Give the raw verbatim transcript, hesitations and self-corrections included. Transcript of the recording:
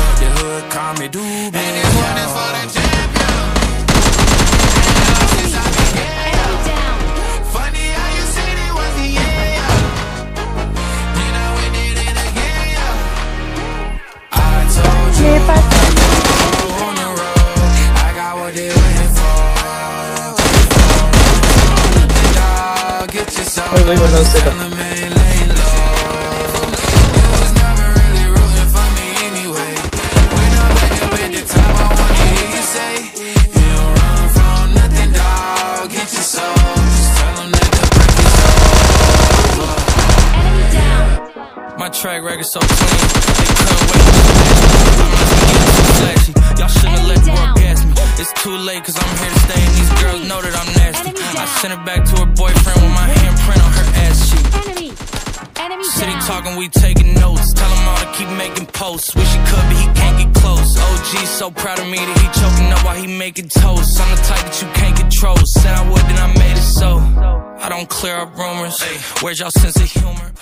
up the hood, call me Doobie. And this one is for the champion. And I be yeah. Funny how you said it was the yeah. Then I went in it again. I told you on the road, I got what they waiting for. Dog, get yourself. Track record so clean, they couldn't wait for me. Y'all shouldn't let the world gas me. It's too late cause I'm here to stay and these girls know that I'm nasty. I sent it back to her boyfriend with my handprint on her ass cheek. City talking, we taking notes. Tell him all to keep making posts. Wish he could but he can't get close. O G's so proud of me that he choking up while he making toast. I'm the type that you can't control. Said I would then I made it so I don't clear up rumors. Where's y'all sense of humor?